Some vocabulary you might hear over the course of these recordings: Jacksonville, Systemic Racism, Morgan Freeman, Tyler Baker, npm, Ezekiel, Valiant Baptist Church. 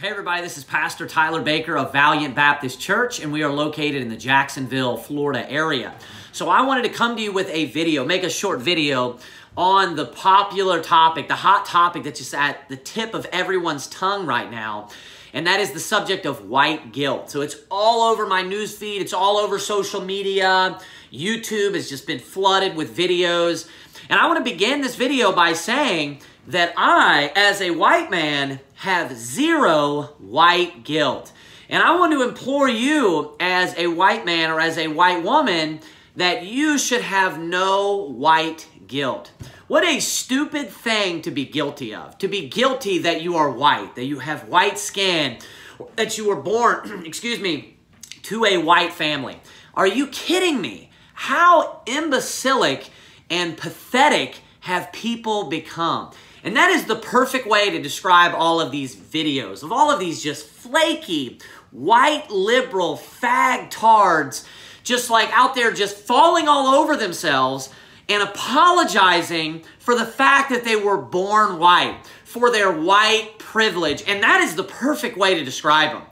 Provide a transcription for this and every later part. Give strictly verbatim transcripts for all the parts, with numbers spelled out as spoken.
Hey everybody, this is Pastor Tyler Baker of Valiant Baptist Church, and we are located in the Jacksonville, Florida area. So I wanted to come to you with a video, make a short video on the popular topic, the hot topic that's just at the tip of everyone's tongue right now, and that is the subject of white guilt. So it's all over my newsfeed, it's all over social media, YouTube has just been flooded with videos, and I want to begin this video by saying that I, as a white man, have zero white guilt. And I want to implore you as a white man or as a white woman that you should have no white guilt. What a stupid thing to be guilty of, to be guilty that you are white, that you have white skin, that you were born, excuse me, to a white family. Are you kidding me? How imbecilic and pathetic have people become? And that is the perfect way to describe all of these videos, of all of these just flaky, white liberal fag tards, just like out there just falling all over themselves and apologizing for the fact that they were born white, for their white privilege. And that is the perfect way to describe them.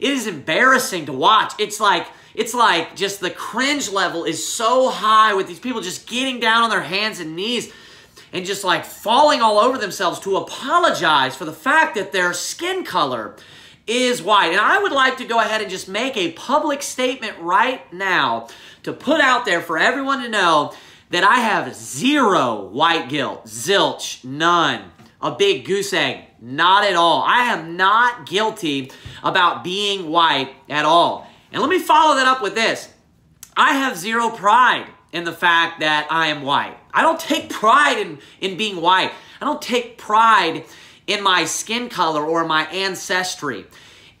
It is embarrassing to watch. It's like, it's like just the cringe level is so high with these people just getting down on their hands and knees and just like falling all over themselves to apologize for the fact that their skin color is white. And I would like to go ahead and just make a public statement right now to put out there for everyone to know that I have zero white guilt, zilch, none, a big goose egg, not at all. I am not guilty about being white at all. And let me follow that up with this. I have zero pride in the fact that I am white. I don't take pride in, in being white. I don't take pride in my skin color or my ancestry.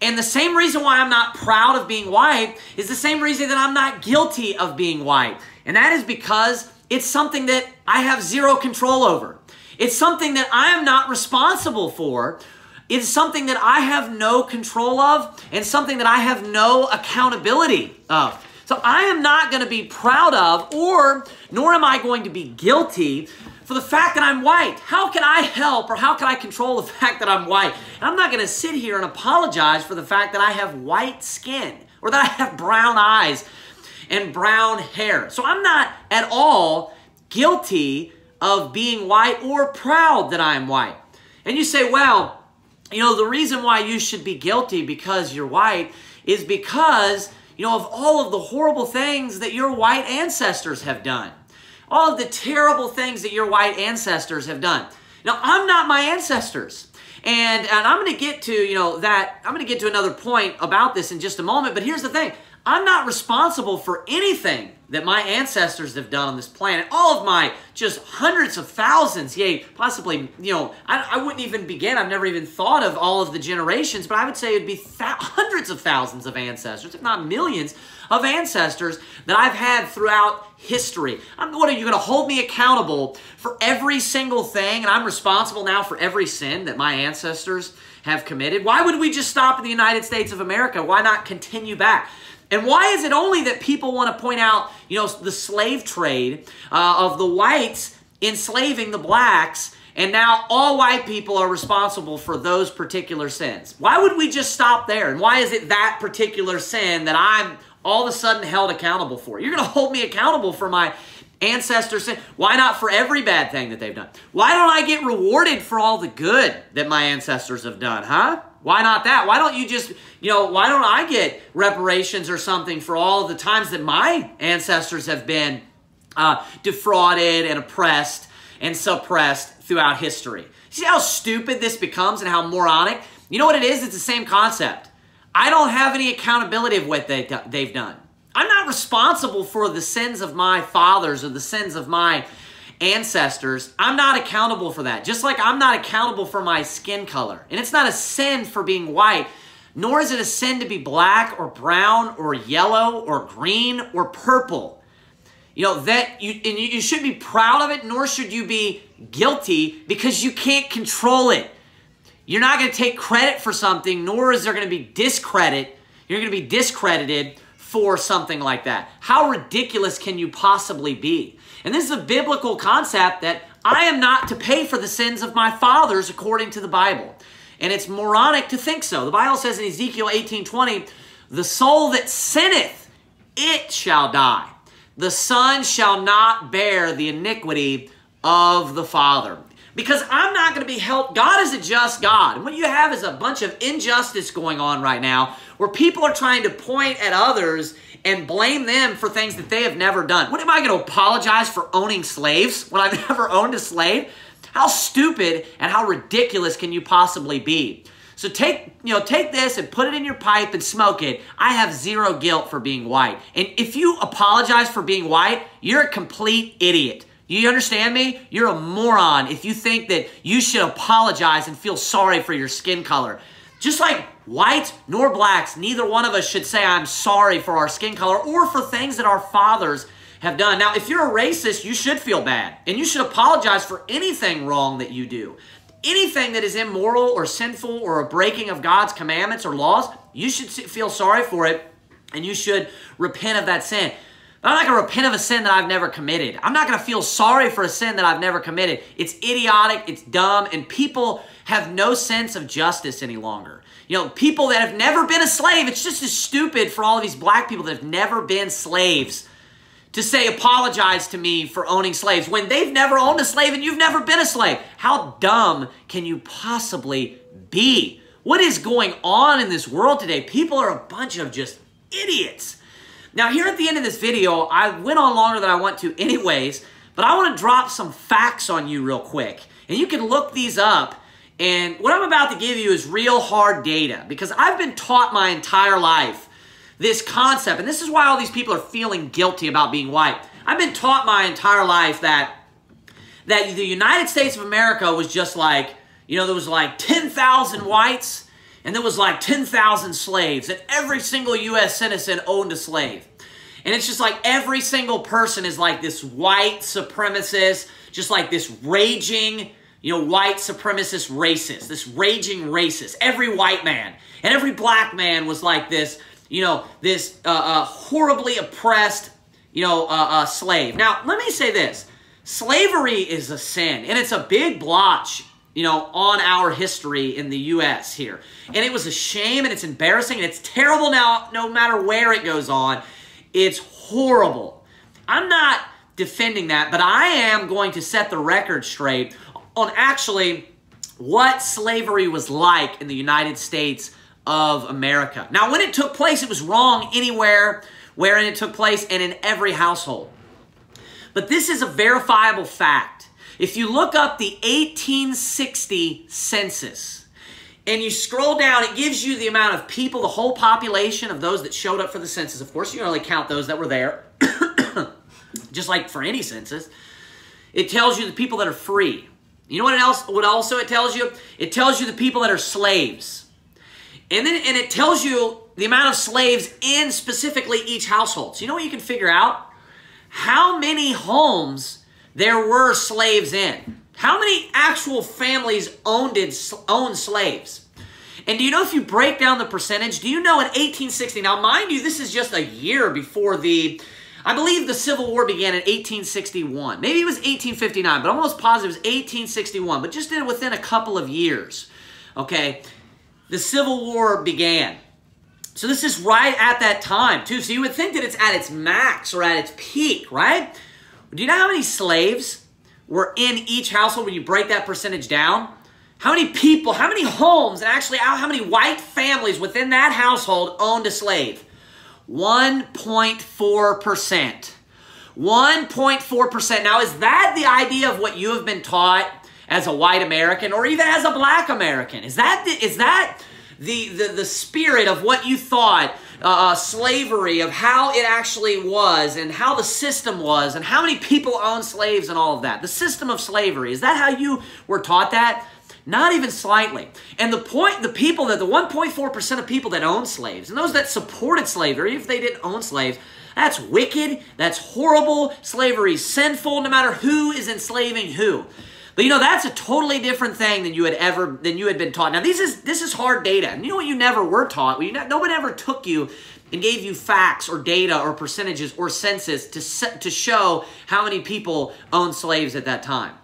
And the same reason why I'm not proud of being white is the same reason that I'm not guilty of being white. And that is because it's something that I have zero control over. It's something that I am not responsible for. It's something that I have no control of and something that I have no accountability of. So I am not going to be proud of, or nor am I going to be guilty for the fact that I'm white. How can I help or how can I control the fact that I'm white? And I'm not going to sit here and apologize for the fact that I have white skin or that I have brown eyes and brown hair. So I'm not at all guilty of being white or proud that I'm white. And you say, well, you know, the reason why you should be guilty because you're white is because, you know, of all of the horrible things that your white ancestors have done. All of the terrible things that your white ancestors have done. Now, I'm not my ancestors. And, and I'm going to get to, you know, that, I'm going to get to another point about this in just a moment. But here's the thing. I'm not responsible for anything that my ancestors have done on this planet. All of my just hundreds of thousands, yay, possibly, you know, I, I wouldn't even begin. I've never even thought of all of the generations, but I would say it'd be hundreds of thousands of ancestors, if not millions of ancestors that I've had throughout history. I'm, what are you going to hold me accountable for every single thing? And I'm responsible now for every sin that my ancestors have committed. Why would we just stop in the United States of America? Why not continue back? And why is it only that people want to point out, you know, the slave trade uh, of the whites enslaving the blacks, and now all white people are responsible for those particular sins? Why would we just stop there? And why is it that particular sin that I'm all of a sudden held accountable for? You're going to hold me accountable for my ancestors' sin. Why not for every bad thing that they've done? Why don't I get rewarded for all the good that my ancestors have done, huh? Why not that? Why don't you just, you know, why don't I get reparations or something for all the times that my ancestors have been uh, defrauded and oppressed and suppressed throughout history? See how stupid this becomes and how moronic? You know what it is? It's the same concept. I don't have any accountability of what they, they've done. I'm not responsible for the sins of my fathers or the sins of my ancestors. I'm not accountable for that. Just like I'm not accountable for my skin color. And it's not a sin for being white, nor is it a sin to be black or brown or yellow or green or purple. You know, that you, and you should be proud of it, nor should you be guilty because you can't control it. You're not going to take credit for something, nor is there going to be discredit. You're going to be discredited for something like that. How ridiculous can you possibly be? And this is a biblical concept that I am not to pay for the sins of my fathers according to the Bible. And it's moronic to think so. The Bible says in Ezekiel eighteen twenty, the soul that sinneth, it shall die. The son shall not bear the iniquity of the father. Because I'm not going to be helped. God is a just God. And what you have is a bunch of injustice going on right now where people are trying to point at others and blame them for things that they have never done. What, am I going to apologize for owning slaves when I've never owned a slave? How stupid and how ridiculous can you possibly be? So take, you know, take this and put it in your pipe and smoke it. I have zero guilt for being white. And if you apologize for being white, you're a complete idiot. You understand me? You're a moron if you think that you should apologize and feel sorry for your skin color. Just like whites nor blacks, neither one of us should say I'm sorry for our skin color or for things that our fathers have done. Now, if you're a racist, you should feel bad, and you should apologize for anything wrong that you do. Anything that is immoral or sinful or a breaking of God's commandments or laws, you should feel sorry for it, and you should repent of that sin. I'm not going to repent of a sin that I've never committed. I'm not going to feel sorry for a sin that I've never committed. It's idiotic, it's dumb, and people have no sense of justice any longer. You know, people that have never been a slave, it's just as stupid for all of these black people that have never been slaves to say, apologize to me for owning slaves when they've never owned a slave and you've never been a slave. How dumb can you possibly be? What is going on in this world today? People are a bunch of just idiots. Now, here at the end of this video, I went on longer than I want to anyways, but I want to drop some facts on you real quick. And you can look these up. And what I'm about to give you is real hard data, because I've been taught my entire life this concept. And this is why all these people are feeling guilty about being white. I've been taught my entire life that, that the United States of America was just like, you know, there was like ten thousand whites, and there was like ten thousand slaves, and every single U S citizen owned a slave. And it's just like every single person is like this white supremacist, just like this raging, you know, white supremacist racist, this raging racist, every white man. And every black man was like this, you know, this uh, uh, horribly oppressed, you know, uh, uh, slave. Now, let me say this. Slavery is a sin, and it's a big blotch, you know, on our history in the U S here. And it was a shame, and it's embarrassing, and it's terrible now, no matter where it goes on. It's horrible. I'm not defending that, but I am going to set the record straight on actually what slavery was like in the United States of America. Now, when it took place, it was wrong anywhere wherein it took place and in every household. But this is a verifiable fact. If you look up the eighteen sixty census and you scroll down, it gives you the amount of people, the whole population of those that showed up for the census. Of course, you can only count those that were there, just like for any census. It tells you the people that are free. You know what else? What also it tells you? It tells you the people that are slaves. And then and it tells you the amount of slaves in specifically each household. So you know what you can figure out? How many homes there were slaves in. How many actual families owned, in, owned slaves? And do you know if you break down the percentage, do you know in eighteen sixty, now mind you, this is just a year before the, I believe the Civil War began in eighteen sixty-one. Maybe it was eighteen fifty-nine, but I'm almost positive it was eighteen sixty-one, but just within a couple of years, okay? The Civil War began. So this is right at that time, too. So you would think that it's at its max or at its peak, right? Do you know how many slaves were in each household when you break that percentage down? How many people, how many homes, and actually how many white families within that household owned a slave? one point four percent. one point four percent. Now, is that the idea of what you have been taught as a white American or even as a black American? Is that the, is that the, the, the spirit of what you thought Uh, slavery, of how it actually was and how the system was and how many people owned slaves and all of that? The system of slavery, is that how you were taught that? Not even slightly. And the point, the people that, the one point four percent of people that owned slaves and those that supported slavery, if they didn't own slaves, that's wicked, that's horrible, slavery is sinful, no matter who is enslaving who. But you know, that's a totally different thing than you had ever, than you had been taught. Now, this is, this is hard data. And you know what you never were taught? Well, you ne- no one ever took you and gave you facts or data or percentages or census to, se- to show how many people owned slaves at that time.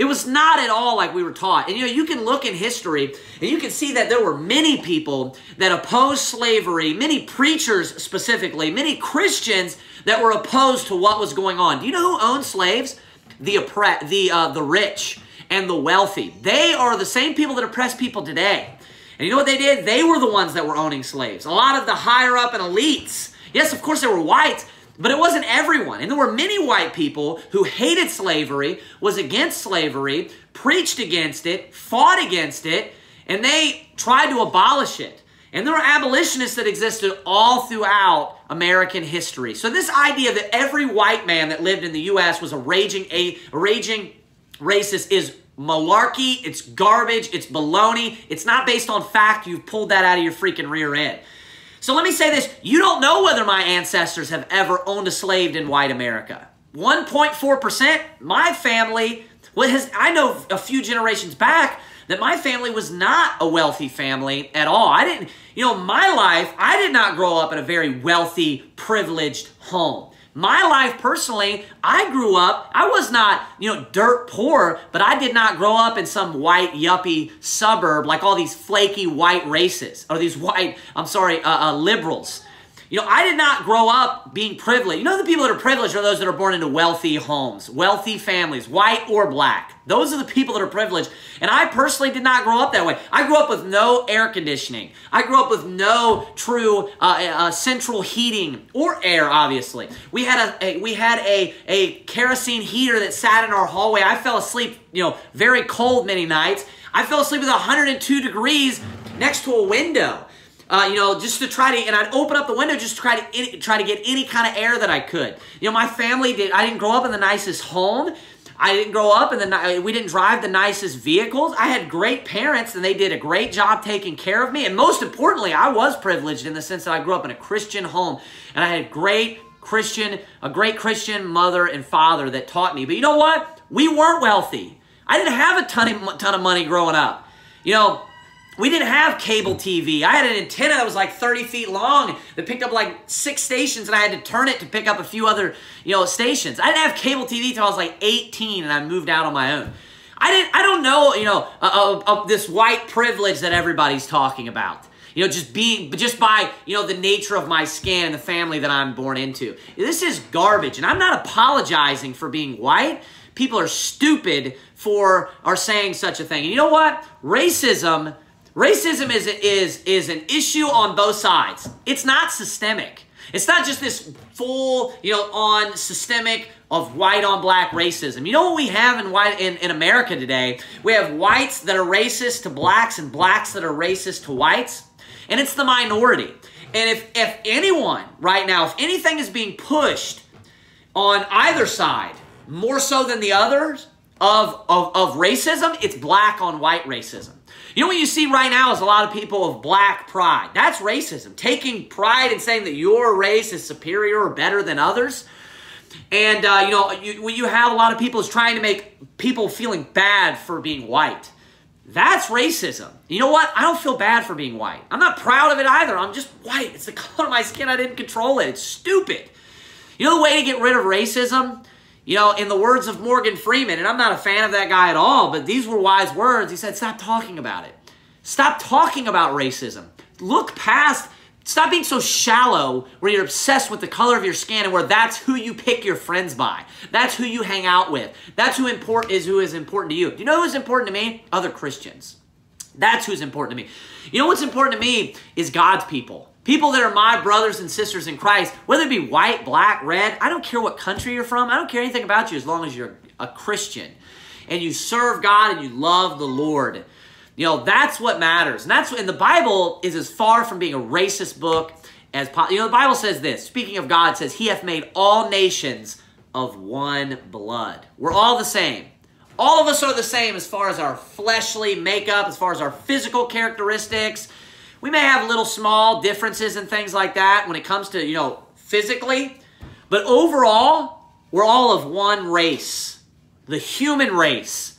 It was not at all like we were taught. And, you know, you can look in history and you can see that there were many people that opposed slavery, many preachers specifically, many Christians that were opposed to what was going on. Do you know who owned slaves? The oppre- the uh, the rich and the wealthy. They are the same people that oppress people today. And you know what they did? They were the ones that were owning slaves. A lot of the higher up and elites. Yes, of course, they were white, but it wasn't everyone. And there were many white people who hated slavery, was against slavery, preached against it, fought against it, and they tried to abolish it. And there were abolitionists that existed all throughout American history. So this idea that every white man that lived in the U S was a raging, a, a raging racist is malarkey, it's garbage, it's baloney. It's not based on fact. You've pulled that out of your freaking rear end. So let me say this. You don't know whether my ancestors have ever owned a slave in white America. one point four percent, my family, well, has, I know a few generations back that my family was not a wealthy family at all. I didn't, you know, my life, I did not grow up in a very wealthy, privileged home. My life personally, I grew up, I was not, you know, dirt poor, but I did not grow up in some white yuppie suburb like all these flaky white races or these white, I'm sorry, uh, uh, liberals. You know, I did not grow up being privileged. You know, the people that are privileged are those that are born into wealthy homes, wealthy families, white or black. Those are the people that are privileged. And I personally did not grow up that way. I grew up with no air conditioning. I grew up with no true uh, uh, central heating or air, obviously. We had a, a we had a, a kerosene heater that sat in our hallway. I fell asleep, you know, very cold many nights. I fell asleep with one hundred two degrees next to a window. Uh, you know, just to try to, and I'd open up the window just to try to any, try to get any kind of air that I could. You know, my family did. I didn't grow up in the nicest home. I didn't grow up in the. We didn't drive the nicest vehicles. I had great parents, and they did a great job taking care of me. And most importantly, I was privileged in the sense that I grew up in a Christian home, and I had great Christian, a great Christian mother and father that taught me. But you know what? We weren't wealthy. I didn't have a ton of ton of money growing up. You know. We didn't have cable T V. I had an antenna that was like thirty feet long that picked up like six stations, and I had to turn it to pick up a few other, you know, stations. I didn't have cable T V until I was like eighteen, and I moved out on my own. I didn't. I don't know, you know, of, of this white privilege that everybody's talking about. You know, just being, just by, you know, the nature of my skin and the family that I'm born into. This is garbage, and I'm not apologizing for being white. People are stupid for are saying such a thing. And you know what? Racism. Racism is, is, is an issue on both sides. It's not systemic. It's not just this full, you know, on systemic of white on black racism. You know what we have in white in, in America today? We have whites that are racist to blacks and blacks that are racist to whites. And it's the minority. And if, if anyone right now, if anything is being pushed on either side, more so than the others of, of, of racism, it's black on white racism. You know what you see right now is a lot of people of black pride. That's racism. Taking pride and saying that your race is superior or better than others. And, uh, you know, you, when you have a lot of people is trying to make people feeling bad for being white. That's racism. You know what? I don't feel bad for being white. I'm not proud of it either. I'm just white. It's the color of my skin. I didn't control it. It's stupid. You know the way to get rid of racism? You know, in the words of Morgan Freeman, and I'm not a fan of that guy at all, but these were wise words. He said, stop talking about it. Stop talking about racism. Look past, stop being so shallow where you're obsessed with the color of your skin and where that's who you pick your friends by. That's who you hang out with. That's who important is who is important to you. Do you know who's important to me? Other Christians. That's who's important to me. You know what's important to me is God's people. People that are my brothers and sisters in Christ, whether it be white, black, red, I don't care what country you're from. I don't care anything about you as long as you're a Christian and you serve God and you love the Lord. You know, that's what matters. And that's what, and the Bible is as far from being a racist book as possible. You know, the Bible says this, speaking of God, says, He hath made all nations of one blood. We're all the same. All of us are the same as far as our fleshly makeup, as far as our physical characteristics. We may have little small differences and things like that when it comes to, you know, physically. But overall, we're all of one race, the human race.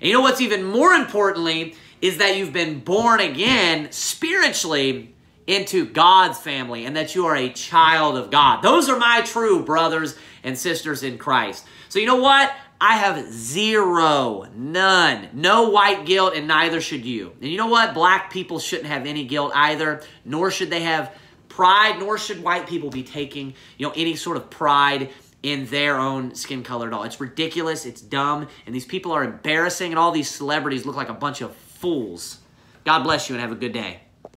And you know what's even more importantly is that you've been born again spiritually into God's family and that you are a child of God. Those are my true brothers and sisters in Christ. So you know what? I have zero, none, no white guilt, and neither should you. And you know what? Black people shouldn't have any guilt either, nor should they have pride, nor should white people be taking, you know, any sort of pride in their own skin color at all. It's ridiculous, it's dumb, and these people are embarrassing, and all these celebrities look like a bunch of fools. God bless you and have a good day.